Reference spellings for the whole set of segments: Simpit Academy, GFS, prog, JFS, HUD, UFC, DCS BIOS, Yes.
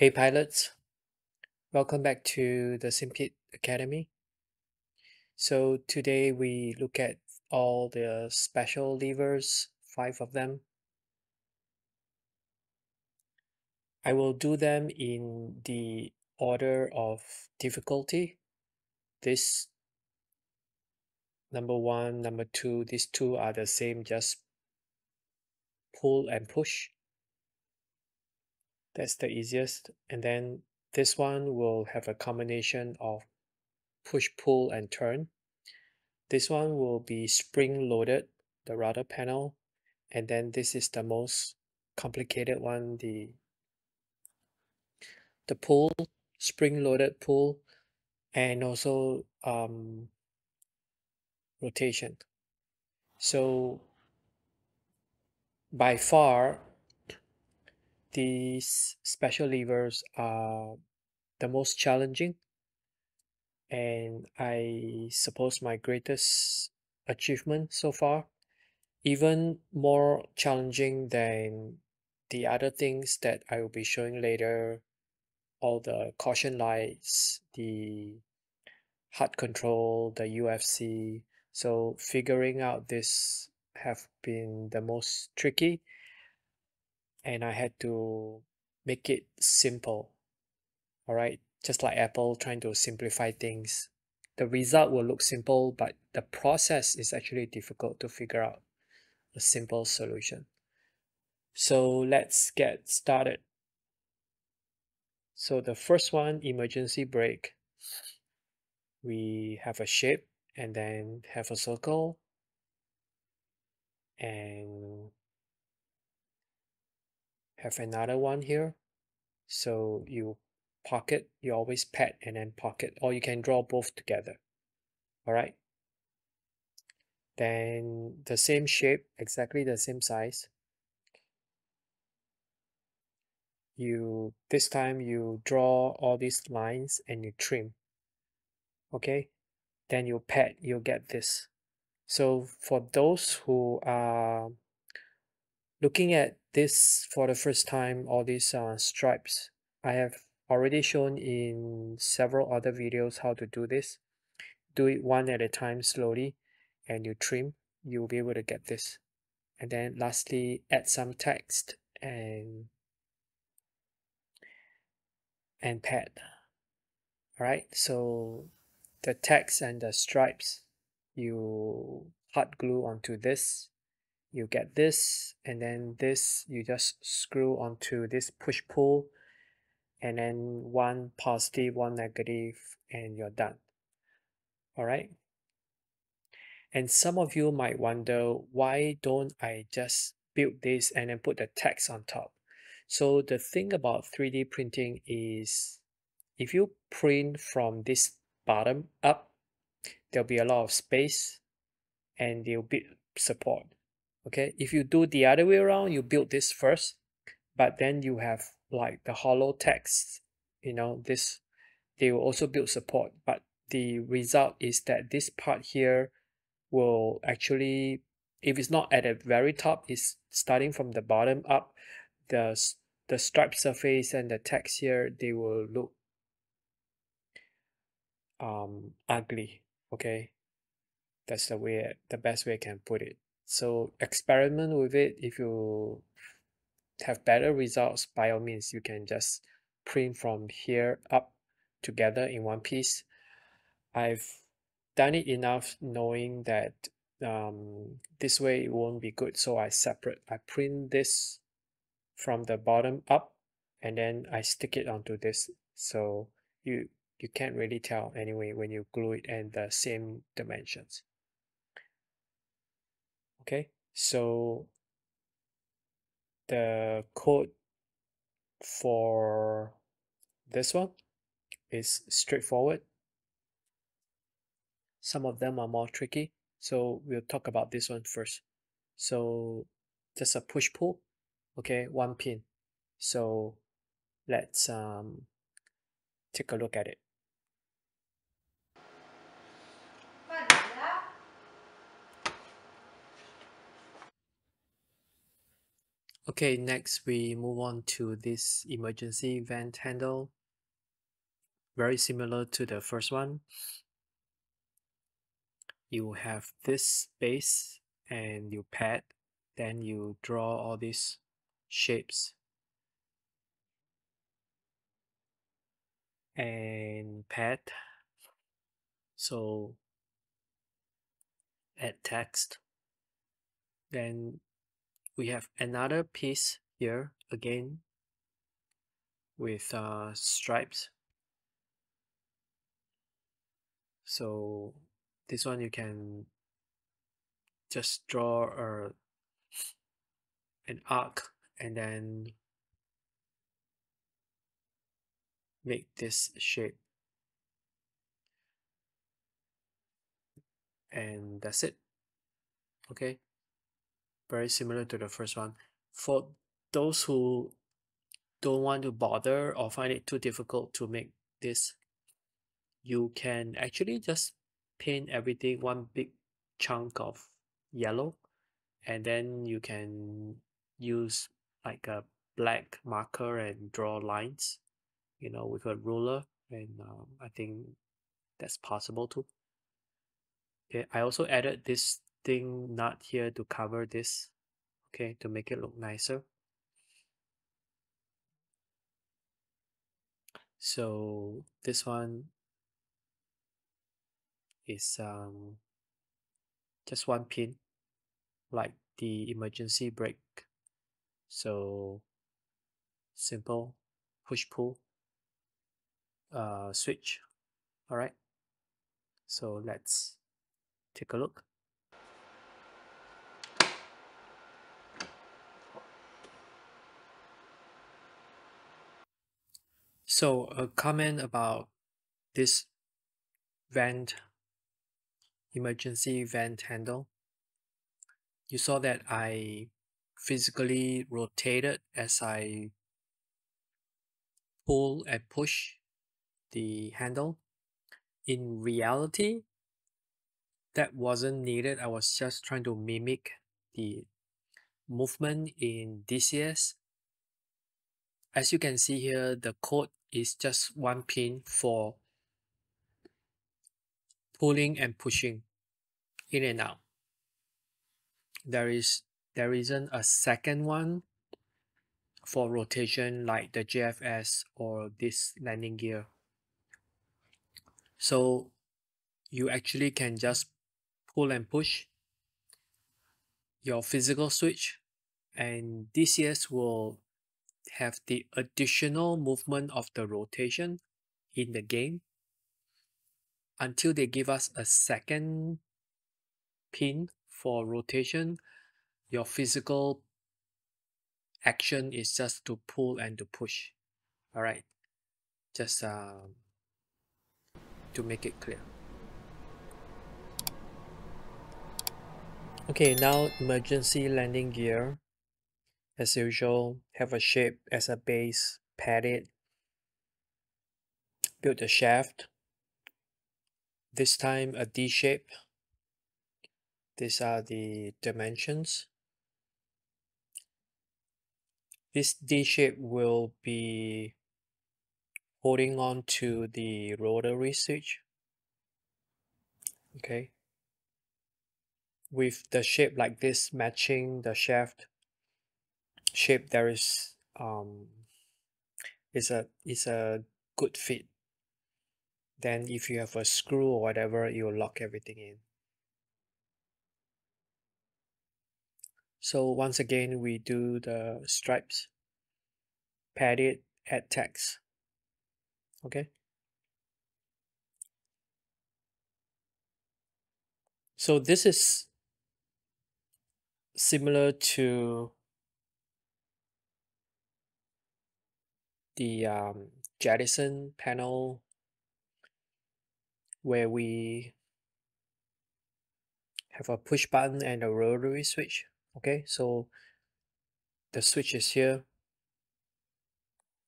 Hey pilots, welcome back to the Simpit Academy. So today we look at all the special levers, 5 of them. I will do them in the order of difficulty. This number 1, number 2, these 2 are the same, just pull and push. That's the easiest, and then this one will have a combination of push, pull, and turn. This one will be spring-loaded, the router panel, and then this is the most complicated one, the pull, spring-loaded pull, and also rotation. So by far, these special levers are the most challenging, and I suppose my greatest achievement so far, even more challenging than the other things that I will be showing later, all the caution lights, the HUD control, the UFC. So figuring out this have been the most tricky, and I had to make it simple. All right, just like Apple trying to simplify things. The result will look simple, but the process is actually difficult to figure out a simple solution. So let's get started. So the first one, emergency brake. We have a shape and then have a circle, and have another one here. So you pocket, you always pat and then pocket, or you can draw both together. All right, then the same shape, exactly the same size. You this time you draw all these lines and you trim. Okay, then you pat, you'll get this. So for those who are looking at this for the first time, all these stripes, I have already shown in several other videos how to do this. Do it one at a time slowly, and you trim, you'll be able to get this. And then lastly, add some text and pad. Alright, so the text and the stripes, you hot glue onto this. You get this, and then this you just screw onto this push pull, and then one positive, one negative, and you're done. All right, and some of you might wonder, why don't I just build this and then put the text on top? So the thing about 3D printing is, if you print from this bottom up, there'll be a lot of space and there'll be support. Okay, if you do the other way around, you build this first, but then you have like the hollow text, you know, this, they will also build support, but the result is that this part here will actually, if it's not at the very top, it's starting from the bottom up, the stripe surface and the text here, they will look ugly. Okay, that's the way, the best way I can put it. So experiment with it. If you have better results, by all means, you can just print from here up together in one piece. I've done it enough knowing that this way it won't be good, so I separate. I print this from the bottom up, and then I stick it onto this. So you can't really tell anyway when you glue it and the same dimensions. Okay, so the code for this one is straightforward. Some of them are more tricky, so we'll talk about this one first. So just a push pull, okay, one pin. So let's take a look at it. Okay, next we move on to this emergency vent handle. Very similar to the first one. You have this space and you pad, then you draw all these shapes and pad. So add text. Then we have another piece here again with stripes. So this one you can just draw an arc and then make this shape. And that's it. Okay. Very similar to the first one. For those who don't want to bother or find it too difficult to make this, you can actually just paint everything one big chunk of yellow, and then you can use like a black marker and draw lines, you know, with a ruler, and I think that's possible too. Okay, I also added this thing nut here to cover this, okay, to make it look nicer. So this one is just one pin, like the emergency brake. So simple push-pull switch. All right, so let's take a look. So a comment about this vent, emergency vent handle. You saw that I physically rotated as I pull and push the handle. In reality, that wasn't needed. I was just trying to mimic the movement in DCS. As you can see here, the code is just one pin for pulling and pushing in and out. There isn't a second one for rotation like the JFS or this landing gear. So you actually can just pull and push your physical switch, and DCS will have the additional movement of the rotation in the game until they give us a second pin for rotation. Your physical action is just to pull and to push. All right, just to make it clear. Okay, now emergency landing gear. As usual, have a shape as a base, pad it, build a shaft. This time a D shape. These are the dimensions. This D shape will be holding on to the rotary switch. Okay. With the shape like this matching the shaft shape, there is a good fit. Then if you have a screw or whatever, you'll lock everything in. So once again, we do the stripes, pad it, add text. Okay, so this is similar to the jettison panel, where we have a push button and a rotary switch. Okay, so the switch is here,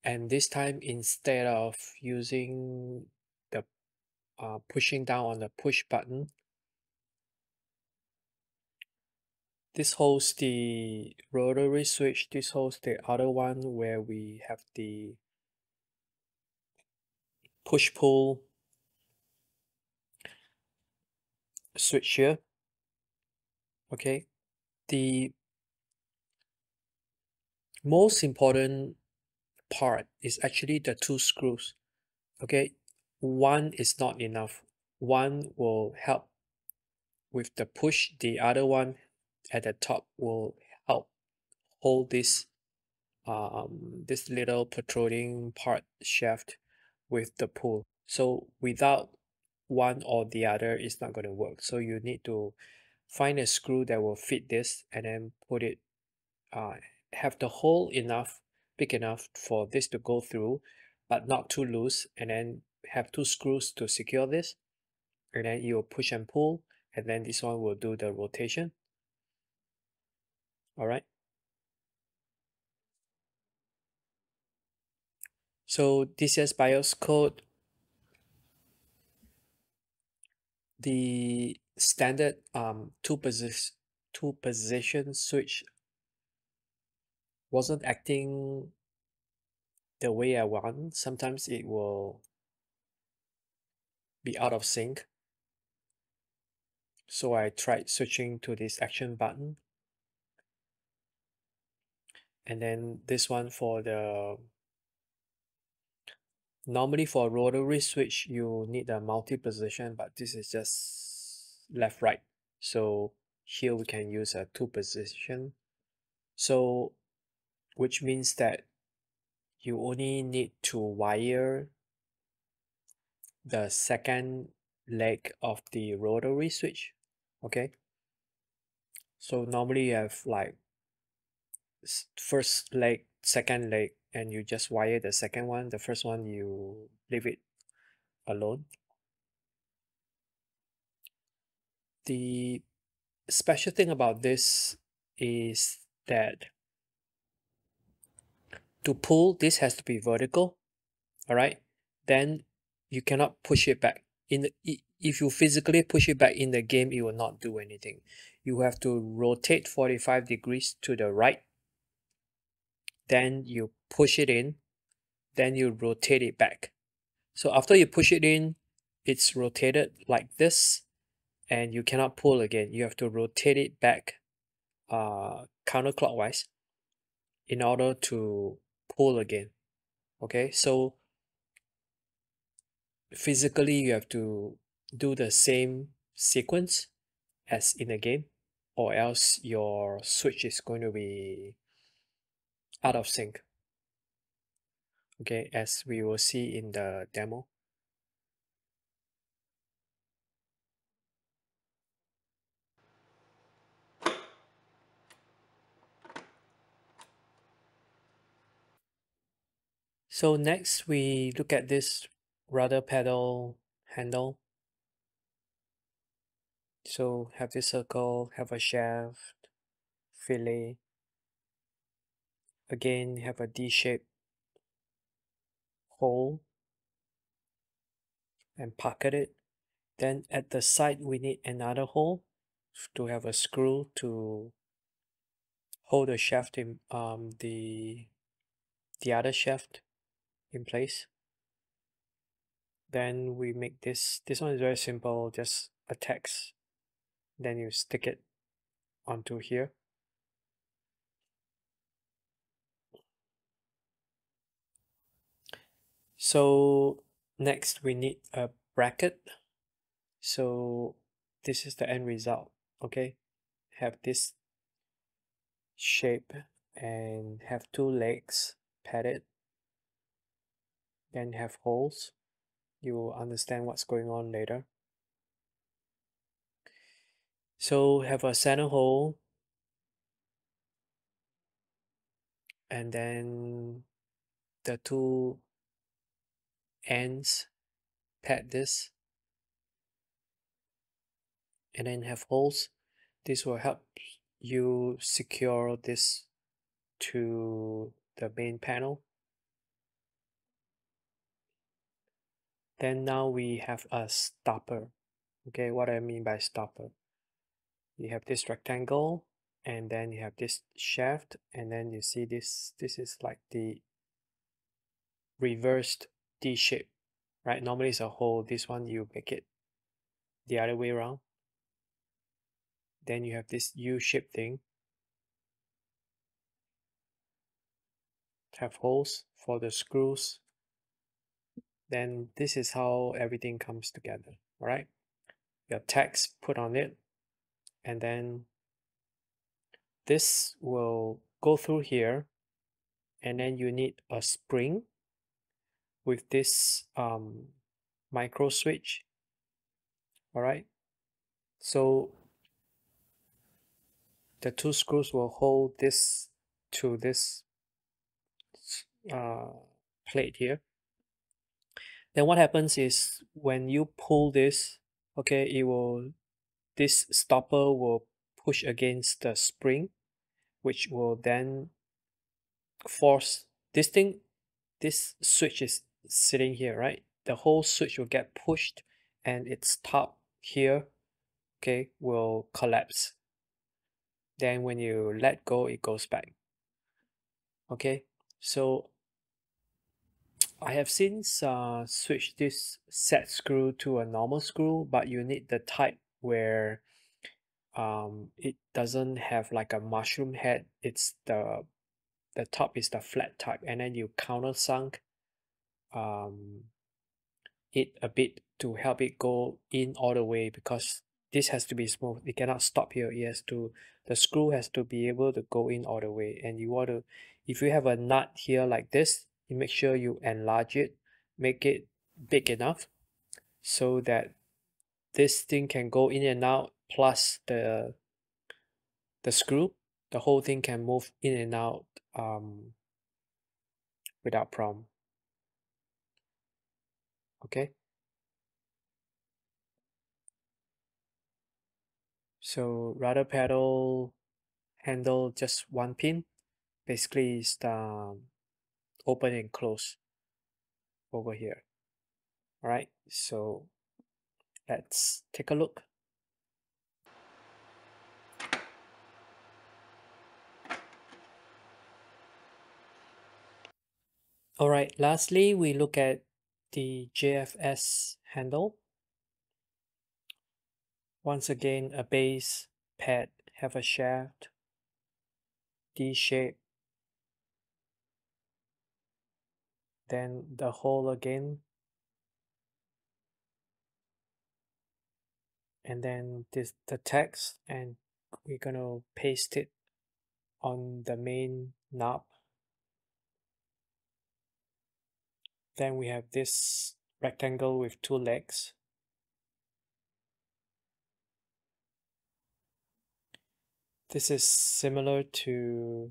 and this time instead of using the pushing down on the push button, This holds the rotary switch. This holds the other one where we have the push-pull switch here. Okay, the most important part is actually the two screws. Okay, one is not enough. One will help with the push, the other one at the top will help hold this this little protruding part shaft with the pull. So without one or the other, it's not going to work. So you need to find a screw that will fit this and then put it, have the hole enough, big enough for this to go through, but not too loose, and then have two screws to secure this, and then you'll push and pull, and then this one will do the rotation. All right. So DCS BIOS code, the standard two position switch wasn't acting the way I want. Sometimes it will be out of sync. So I tried switching to this action button. And then this one for the, normally for rotary switch, you need a multi-position, but this is just left-right. So here we can use a two-position. So which means that you only need to wire the second leg of the rotary switch. Okay, so normally you have like first leg, second leg, and you just wire the second one. The first one you leave it alone. The special thing about this is that to pull, this has to be vertical. All right, then you cannot push it back. If you physically push it back in the game, it will not do anything. You have to rotate 45 degrees to the right, then you push it in, then you rotate it back. So after you push it in, it's rotated like this, and you cannot pull again. You have to rotate it back counterclockwise in order to pull again. Okay, so physically you have to do the same sequence as in the game, or else your switch is going to be out of sync. Okay, as we will see in the demo. So next we look at this rudder pedal handle. So have this circle, have a shaft, fillet. Again, have a D-shaped hole and pocket it. Then at the side, we need another hole to have a screw to hold the shaft in, the other shaft in place. Then we make this. This one is very simple, just attach. Then you stick it onto here. So next we need a bracket. So this is the end result. Okay, have this shape and have two legs padded, then have holes. You will understand what's going on later. So have a center hole, and then the two ends, pad this, and then have holes. This will help you secure this to the main panel. Then now we have a stopper. Okay, what do I mean by stopper? You have this rectangle and then you have this shaft, and then you see this is like the reversed D shape, right? Normally it's a hole. This one you make it the other way around. Then you have this U-shaped thing. Have holes for the screws. Then this is how everything comes together. All right, your text put on it, and then this will go through here, and then you need a spring with this micro switch. All right, so the two screws will hold this to this plate here. Then what happens is when you pull this, okay, it will, this stopper will push against the spring, which will then force this thing. This switch is sitting here, right? The whole switch will get pushed, and its top here, okay, will collapse. Then when you let go, it goes back. Okay, so I have since switched this set screw to a normal screw, but you need the type where it doesn't have like a mushroom head. It's the top is the flat type, and then you countersunk it a bit to help it go in all the way, because this has to be smooth. It cannot stop here. It has to, the screw has to be able to go in all the way. And you want to, if you have a nut here like this, you make sure you enlarge it, make it big enough so that this thing can go in and out, plus the screw, the whole thing can move in and out without problem. Okay, so rudder pedal handle, just one pin basically is the open and close over here. All right, so let's take a look. All right, lastly we look at the JFS handle. Once again, a base pad, have a shaft, D shape. Then the hole again, and then this, the text, and we're gonna paste it on the main knob. Then we have this rectangle with two legs, this is similar to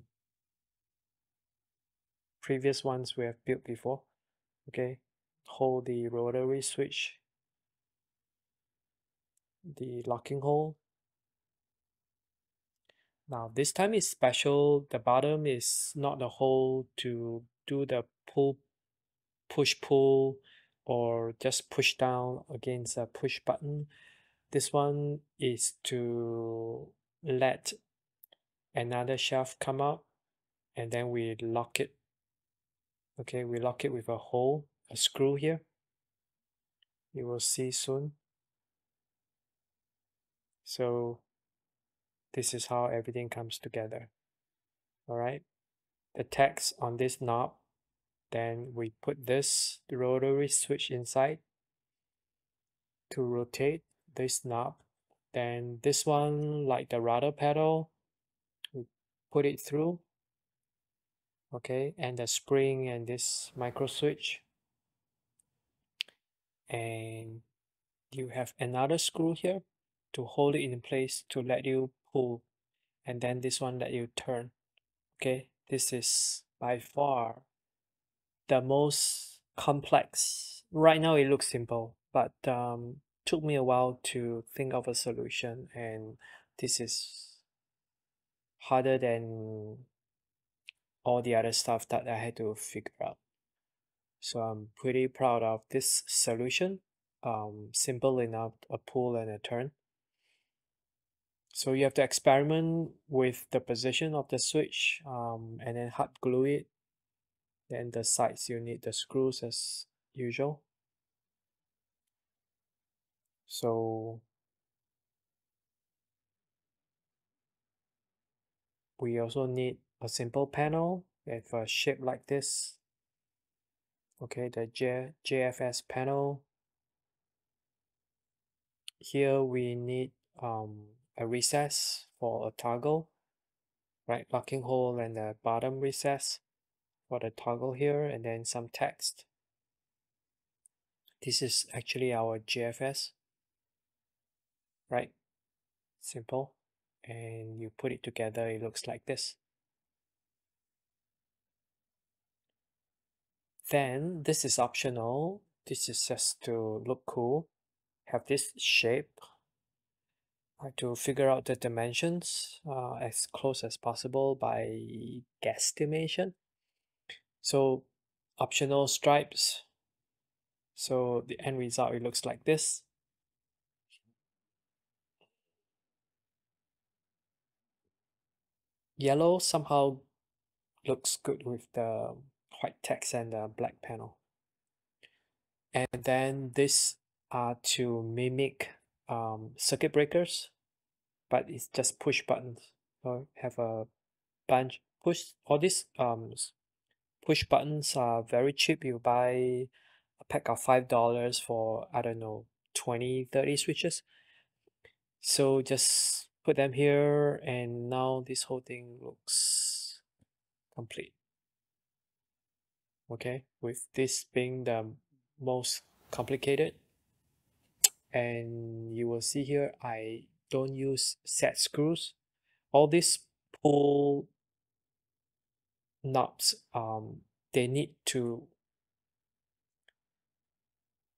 previous ones we have built before. Okay, hold the rotary switch, the locking hole. Now this time is special, the bottom is not the hole to do the push pull or just push down against a push button. This one is to let another shaft come out, and then we lock it. Okay, we lock it with a hole, a screw here. You will see soon. So this is how everything comes together. All right, the text on this knob. Then we put this rotary switch inside to rotate this knob. Then this one, like the rudder pedal, we put it through. Okay, and the spring and this micro switch, and you have another screw here to hold it in place to let you pull, and then this one let you turn. Okay, this is by far the most complex. Right now it looks simple, but took me a while to think of a solution, and this is harder than all the other stuff that I had to figure out. So I'm pretty proud of this solution. Simple enough, a pull and a turn. So you have to experiment with the position of the switch, and then hard glue it. Then the sides, you need the screws as usual. So we also need a simple panel with a shape like this. Okay, the JFS panel. Here we need a recess for a toggle, right? Locking hole and the bottom recess for the toggle here, and then some text. This is actually our JFS, right? Simple. And you put it together, it looks like this. Then this is optional. This is just to look cool. Have this shape. I have to figure out the dimensions as close as possible by guesstimation. So optional stripes. So the end result, it looks like this. Yellow somehow looks good with the white text and the black panel. And then these are to mimic circuit breakers, but it's just push buttons. So have a bunch push. All these push buttons are very cheap. You buy a pack of $5 for, I don't know, 20-30 switches. So just put them here, and now this whole thing looks complete. Okay, with this being the most complicated. And you will see here I don't use set screws. All these pull knobs, they need to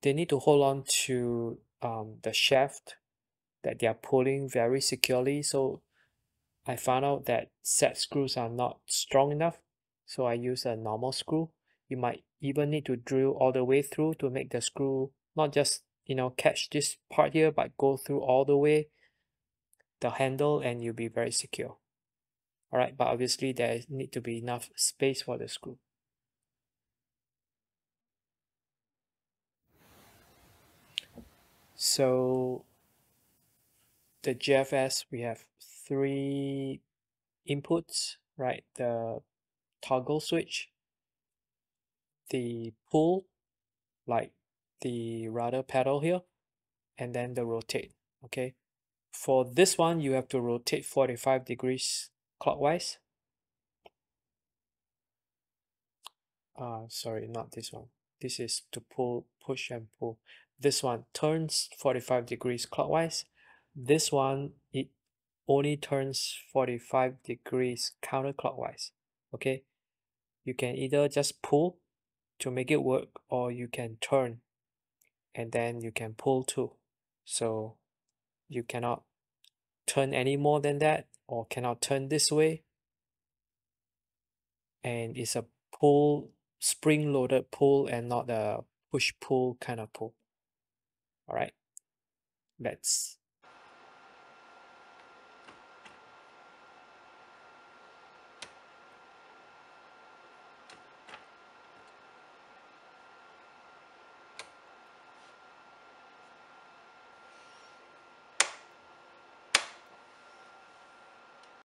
hold on to the shaft that they are pulling very securely. So I found out that set screws are not strong enough, so I use a normal screw. You might even need to drill all the way through to make the screw not just, you know, catch this part here, but go through all the way the handle, and you'll be very secure. All right, but obviously there need to be enough space for the screw. So the GFS, we have three inputs, right? The toggle switch, the pull, like the rudder pedal here, and then the rotate. Okay, for this one you have to rotate 45 degrees clockwise. Sorry, not this one. This is to pull, push and pull. This one turns 45 degrees clockwise. This one, it only turns 45 degrees counterclockwise. Okay, you can either just pull to make it work, or you can turn and then you can pull too. So you cannot turn any more than that, or cannot turn this way. And it's a pull, spring-loaded pull, and not a push-pull kind of pull. All right, let's